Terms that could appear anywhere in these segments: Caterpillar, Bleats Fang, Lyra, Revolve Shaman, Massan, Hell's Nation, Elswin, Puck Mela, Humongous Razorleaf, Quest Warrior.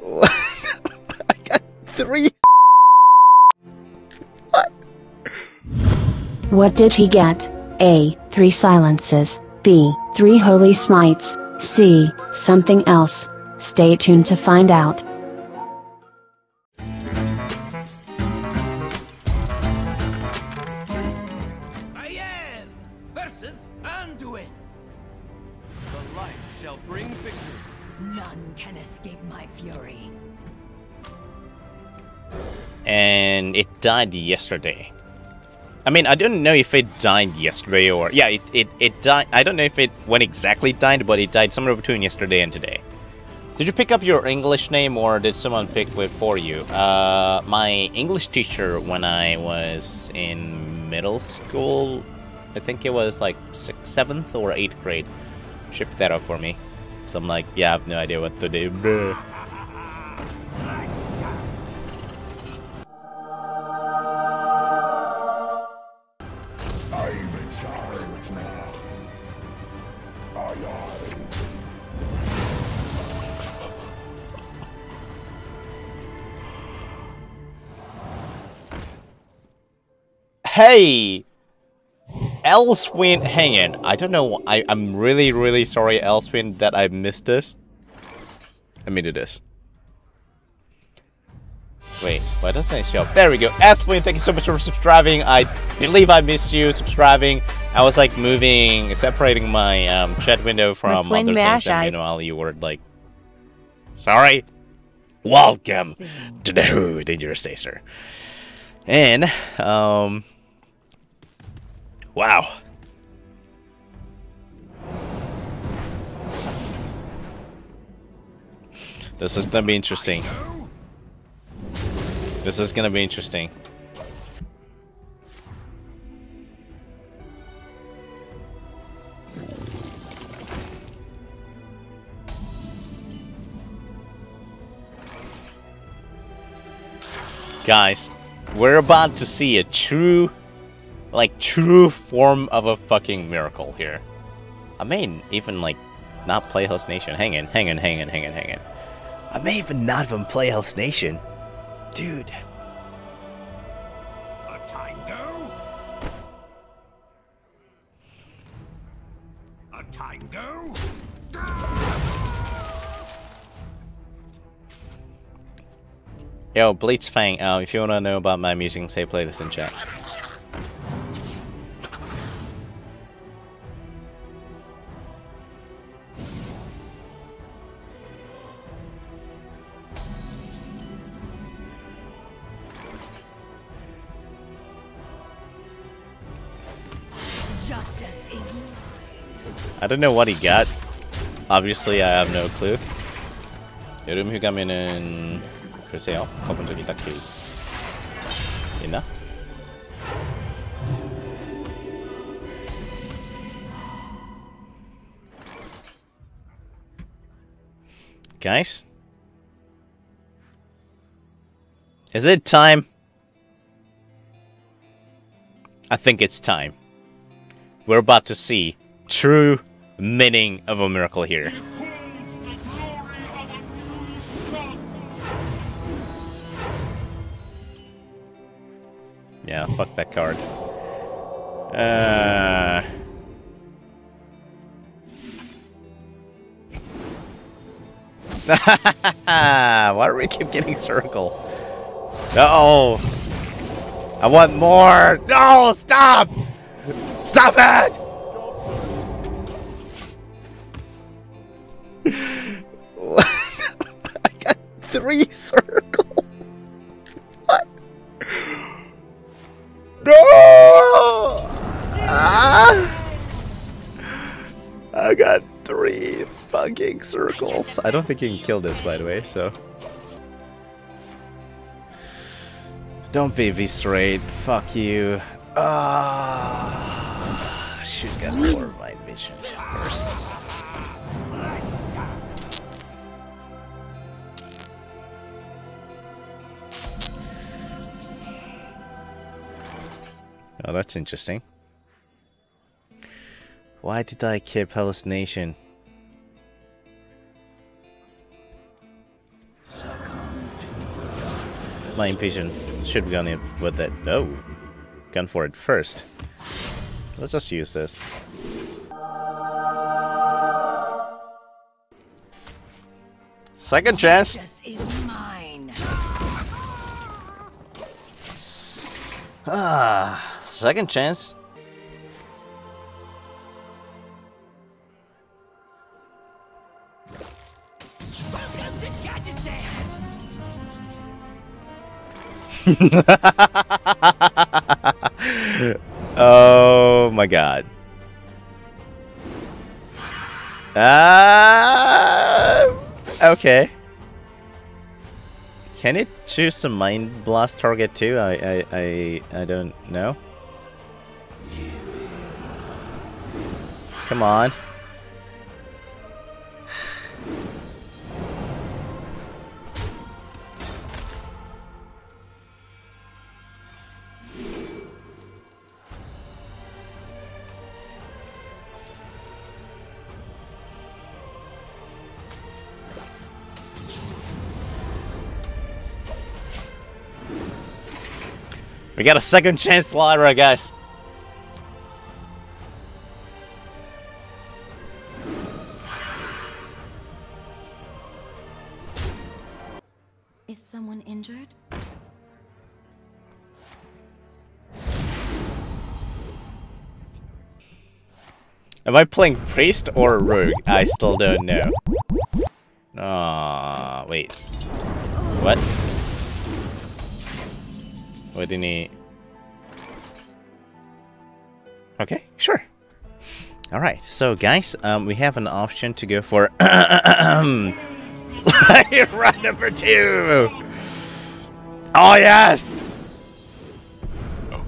What? I got three. What? What did he get? A. 3 silences. B. 3 holy smites. C. Something else. Stay tuned to find out. And it died yesterday. I mean, I don't know if it died yesterday or... Yeah, it died. I don't know if it when exactly died, but it died somewhere between yesterday and today. Did you pick up your English name or did someone pick it for you? My English teacher when I was in middle school, I think it was like 7th or 8th grade, shipped that up for me. So I'm like, yeah, I have no idea what to do. Hey, Elswin, hang in. I don't know. I'm really, really sorry, Elswin, that I missed this. Let me do this. Wait, why doesn't it show? There we go. Elswin, thank you so much for subscribing. I believe I missed you subscribing. I was like moving, separating my chat window from other things, and meanwhile you were like, sorry. Welcome to the Dangerous Taster. And wow. This is gonna be interesting. This is gonna be interesting. Guys, we're about to see a true... like, true form of a fucking miracle here. I may even, like, not play Hell's Nation. Hang in. I may even not even play Hell's Nation. Dude. A tango? A tango? Yo, Bleats Fang, if you wanna know about my music, say play this in chat. I don't know what he got. Obviously, I have no clue. 요름 휴가면은 글쎄요. 가본 적이 딱히 있나? Guys? Is it time? I think it's time. We're about to see true meaning of a miracle here. Yeah, fuck that card. Why do we keep getting circle? Uh-oh! I want more! No! Stop! Stop it! I got 3 circles. What? No! I got 3 fucking circles. I don't think you can kill this, by the way. So don't be V-straight. Fuck you. Ah, shoot, got 4 of my vision first. Oh, that's interesting. Why did I keep Hell's Nation? Lane Pigeon should be going in with it. No. Gun for it first. Let's just use this. Second chance. Ah, second chance. Oh my god. Okay. Can it choose a Mind Blast target too? I don't know. Come on. We got a second chance, Lyra, guys. Is someone injured? Am I playing priest or rogue? I still don't know. Ah, wait. What? What do you need? Okay, sure. Alright, so guys, we have an option to go for round number 2! Oh yes! Oh.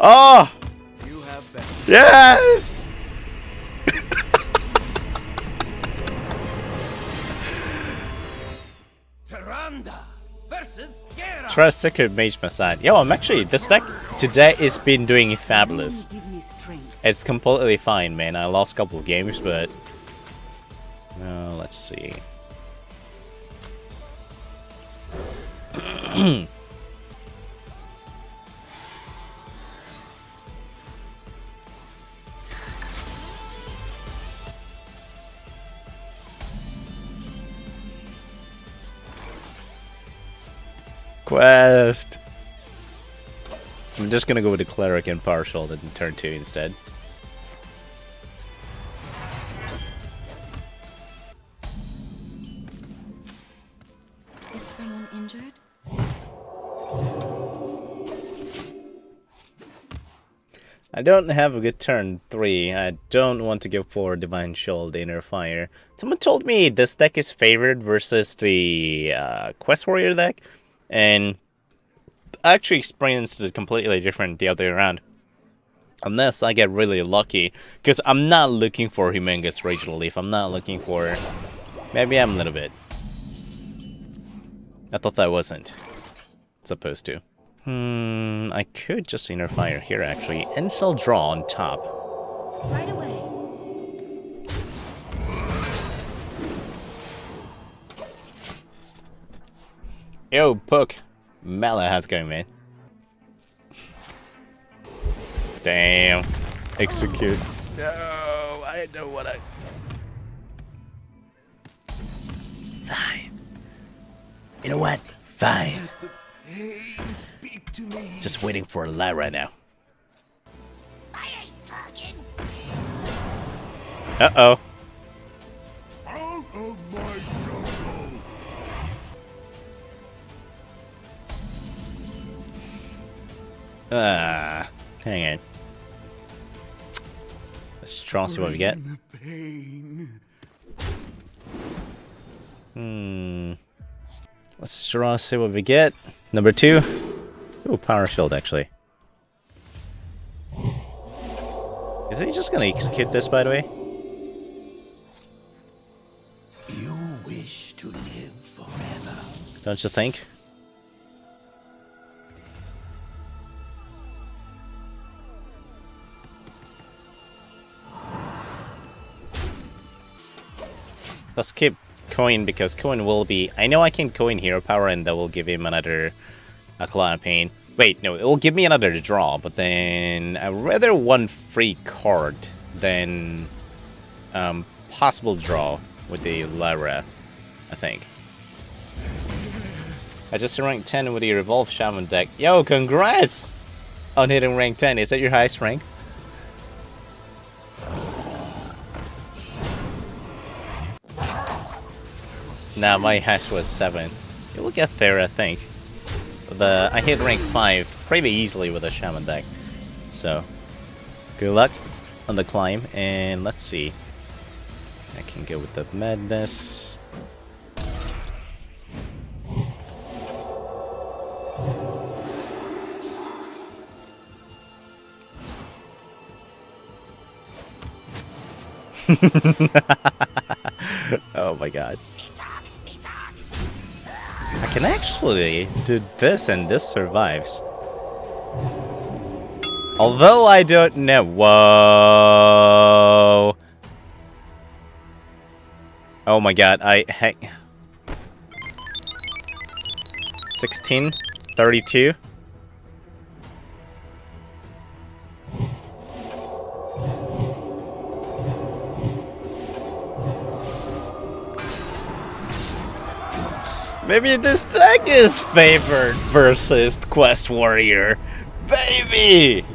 Oh! You have been. Yes! Secret Mage Masad. Yo, I'm actually, this deck today has been doing fabulous. It's completely fine, man. I lost a couple of games, but let's see. Quest! I'm just gonna go with the Cleric and Power Shield and turn 2 instead. Is someone injured? I don't have a good turn 3. I don't want to go for Divine Shield, Inner Fire. Someone told me this deck is favored versus the Quest Warrior deck. And I actually experienced it completely different the other way around. Unless I get really lucky, because I'm not looking for Humongous Razorleaf. I'm not looking for... Maybe I'm a little bit. I thought that wasn't supposed to. I could just Inner Fire here actually, and sell draw on top. Right away. Yo, Puck Mela, how's it going, man? Damn. Execute. No, I don't want to. Fine. You know what? Fine. Hey, speak to me. Just waiting for a lie right now. I ain't talking. Uh-oh. Out of my jungle. Hang on. Let's try and see what we get. Let's try and see what we get. Number 2. Ooh, Power Shield actually. Is he just gonna execute this, by the way? You wish to live forever. Don't you think? Let's keep Coin, because Coin will be... I know I can Coin Hero Power, and that will give him another Clown of Pain. Wait, no, it will give me another draw, but then I'd rather one free card than possible draw with the Lyra, I think. I just hit rank 10 with the Revolve Shaman deck. Yo, congrats on hitting rank 10. Is that your highest rank? Nah, my hash was 7. It will get there, I think. I hit rank 5 pretty easily with a Shaman deck. So, good luck on the climb, and let's see. I can go with the Madness. Oh my god. I can actually do this, and this survives. Although I don't know. Whoa! Oh my god, hey. 16, 32. Maybe this deck is favored versus Quest Warrior. Baby!